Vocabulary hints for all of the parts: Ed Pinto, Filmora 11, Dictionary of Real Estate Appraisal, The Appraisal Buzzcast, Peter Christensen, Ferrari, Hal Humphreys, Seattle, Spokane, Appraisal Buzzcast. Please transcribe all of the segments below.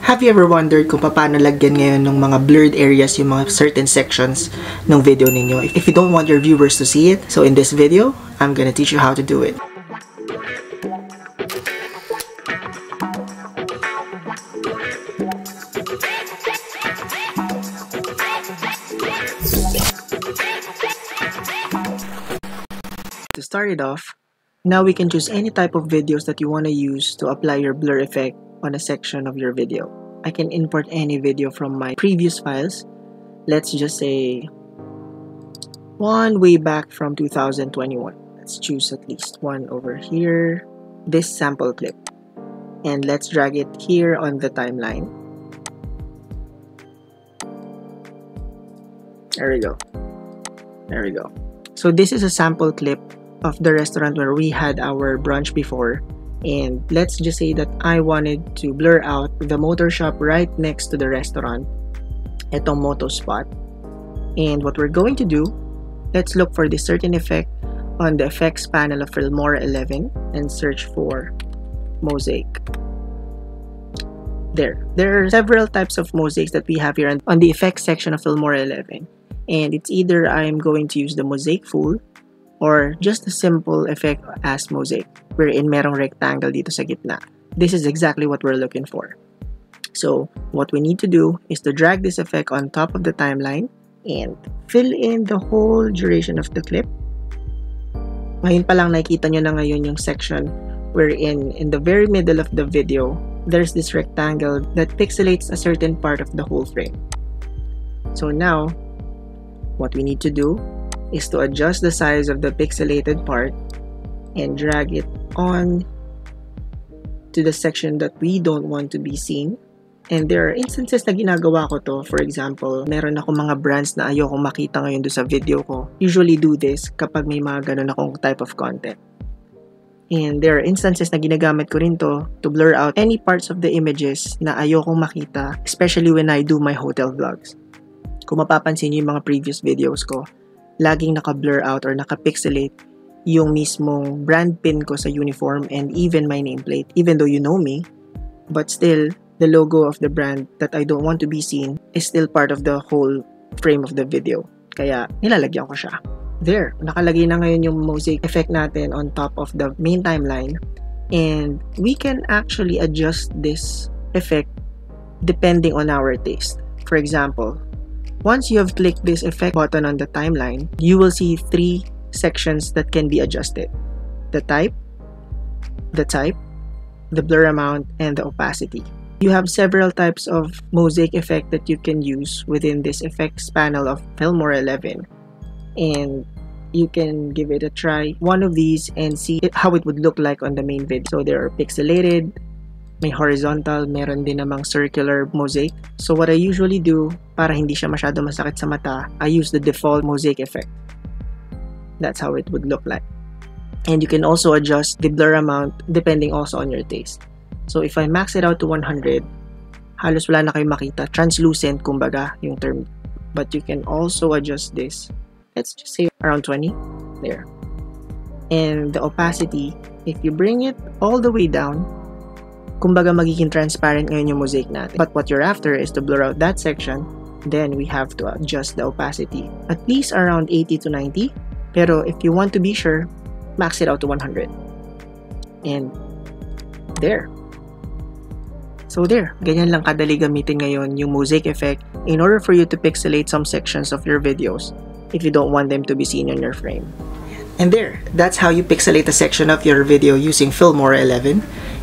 Have you ever wondered kung paano lagyan ngayon ng mga blurred areas yung mga certain sections ng video ninyo? If you don't want your viewers to see it, so in this video, I'm gonna teach you how to do it. To start it off, now we can choose any type of videos that you want to use to apply your blur effect on a section of your video. I can import any video from my previous files. Let's just say one way back from 2021. Let's choose at least one over here, this sample clip, and let's drag it here on the timeline. There we go. There we go. So this is a sample clip of the restaurant where we had our brunch before. And let's just say that I wanted to blur out the motor shop right next to the restaurant, etong moto spot. And what we're going to do, let's look for this certain effect on the effects panel of Filmora 11 and search for mosaic. There are several types of mosaics that we have here on the effects section of Filmora 11. And it's either I'm going to use the mosaic full or just a simple effect as mosaic, wherein merong rectangle dito sa gitna. This is exactly what we're looking for. So, what we need to do is to drag this effect on top of the timeline and fill in the whole duration of the clip. Ngayon pa lang nakikita nyo na ngayon yung section wherein in the very middle of the video, there's this rectangle that pixelates a certain part of the whole frame. So now, what we need to do is to adjust the size of the pixelated part and drag it on to the section that we don't want to be seen. And there are instances na ginagawa ko to. For example, meron ako mga brands na ayoko makita ngayon doon sa video ko. Usually do this kapag may mga ganun akong type of content. And there are instances na ginagamit ko rin to blur out any parts of the images na ayoko makita, especially when I do my hotel vlogs. Kung mapapansin nyo yung mga previous videos ko, laging naka-blur out or naka-pixelate yung mismong brand pin ko sa uniform and even my nameplate, even though you know me, but still, the logo of the brand that I don't want to be seen is still part of the whole frame of the video. Kaya, nilalagyan ko siya. There, nakalagay na ngayon yung mosaic effect natin on top of the main timeline, and we can actually adjust this effect depending on our taste. For example, once you have clicked this effect button on the timeline, you will see three sections that can be adjusted: the type, the blur amount, and the opacity. You have several types of mosaic effect that you can use within this effects panel of Filmora 11. And you can give it a try, one of these, and see how it would look like on the main vid. So there are pixelated, may horizontal, meron din namang circular mosaic. So what I usually do, para hindi siya masyado masakit sa mata, I use the default mosaic effect. That's how it would look like. And you can also adjust the blur amount depending also on your taste. So if I max it out to 100, halos wala na kayo makita. Translucent, kumbaga, yung term. But you can also adjust this. Let's just say around 20. There. And the opacity, if you bring it all the way down, kumbaga magiging transparent ngayon yung mosaic natin. But what you're after is to blur out that section, then we have to adjust the opacity at least around 80 to 90. Pero if you want to be sure, max it out to 100. And there. So there, ganyan lang kadali gamitin ngayon yung mosaic effect in order for you to pixelate some sections of your videos if you don't want them to be seen on your frame. And there, that's how you pixelate a section of your video using Filmora 11.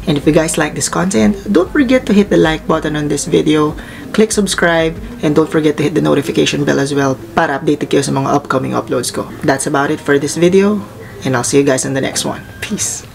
And if you guys like this content, don't forget to hit the like button on this video, click subscribe, and don't forget to hit the notification bell as well para updated kayo sa mga upcoming uploads ko. That's about it for this video, and I'll see you guys in the next one. Peace!